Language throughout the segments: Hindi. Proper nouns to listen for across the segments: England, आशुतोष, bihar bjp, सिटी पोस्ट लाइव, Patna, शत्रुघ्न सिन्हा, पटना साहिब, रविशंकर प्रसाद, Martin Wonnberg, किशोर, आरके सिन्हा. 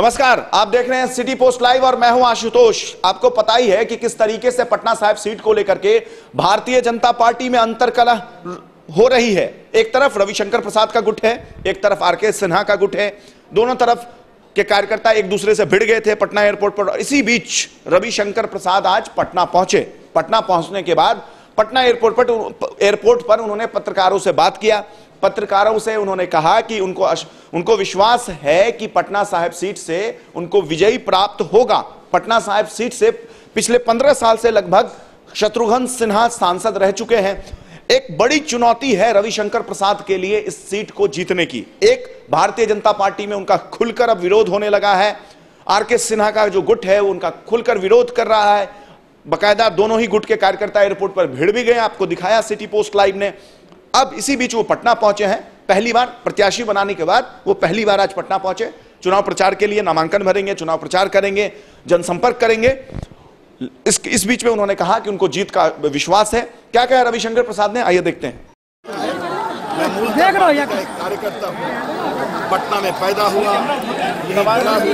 नमस्कार, आप देख रहे हैं सिटी पोस्ट लाइव और मैं हूं आशुतोष। आपको पता ही है कि किस तरीके से पटना साहिब सीट को लेकर के भारतीय जनता पार्टी में अंतरकलह हो रही है। एक तरफ रविशंकर प्रसाद का गुट है, एक तरफ आरके सिन्हा का गुट है। दोनों तरफ के कार्यकर्ता एक दूसरे से भिड़ गए थे पटना एयरपोर्ट पर। इसी बीच रविशंकर प्रसाद आज पटना पहुंचे। पटना पहुंचने के बाद पटना एयरपोर्ट पर उन्होंने पत्रकारों से बात किया। पत्रकारों से उन्होंने कहा कि उनको विश्वास है कि पटना साहिब सीट से उनको विजयी प्राप्त होगा। पटना साहिब सीट से पिछले 15 साल से लगभग शत्रुघ्न सिन्हा सांसद रह चुके हैं। एक बड़ी चुनौती है रविशंकर प्रसाद के लिए इस सीट को जीतने की। एक, भारतीय जनता पार्टी में उनका खुलकर अब विरोध होने लगा है। आरके सिन्हा का जो गुट है उनका खुलकर विरोध कर रहा है। बाकायदा दोनों ही गुट के कार्यकर्ता एयरपोर्ट पर भिड़ भी गए, आपको दिखाया सिटी पोस्ट लाइव ने। अब इसी बीच वो पटना पहुंचे हैं। पहली बार प्रत्याशी बनाने के बाद वो पहली बार आज पटना पहुंचे। चुनाव प्रचार के लिए नामांकन भरेंगे, चुनाव प्रचार करेंगे, जनसंपर्क करेंगे। इस बीच में उन्होंने कहा कि उनको जीत का विश्वास है। क्या कहा रविशंकर प्रसाद ने, आइए देखते हैं। कार्यकर्ता पटना में पैदा हुआ, किशोर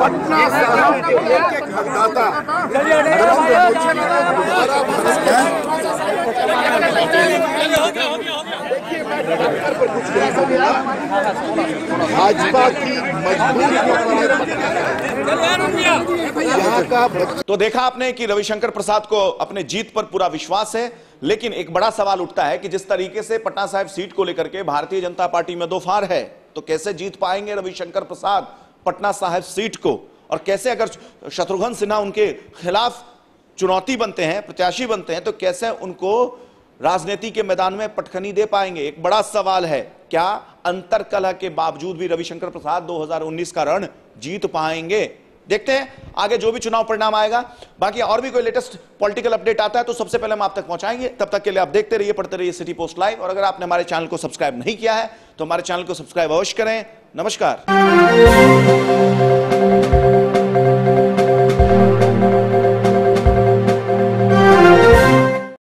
पटना भाजपा की मजबूरी। तो देखा आपने कि रविशंकर प्रसाद को अपने जीत पर पूरा विश्वास है, लेकिन एक बड़ा सवाल उठता है कि जिस तरीके से पटना साहिब सीट को लेकर के भारतीय जनता पार्टी में दोफार है, तो कैसे जीत पाएंगे रविशंकर प्रसाद पटना साहिब सीट को। और कैसे, अगर शत्रुघ्न सिन्हा उनके खिलाफ चुनौती बनते हैं, प्रत्याशी बनते हैं, तो कैसे उनको राजनीति के मैदान में पटखनी दे पाएंगे, एक बड़ा सवाल है। क्या अंतरकलह के बावजूद भी रविशंकर प्रसाद 2019 का रण जीत पाएंगे? देखते हैं आगे जो भी चुनाव परिणाम आएगा। बाकी और भी कोई लेटेस्ट पॉलिटिकल अपडेट आता है तो सबसे पहले हम आप तक पहुंचाएंगे। तब तक के लिए आप देखते रहिए, पढ़ते रहिए सिटी पोस्ट लाइव। और अगर आपने हमारे चैनल को सब्सक्राइब नहीं किया है तो हमारे चैनल को सब्सक्राइब अवश्य करें। नमस्कार।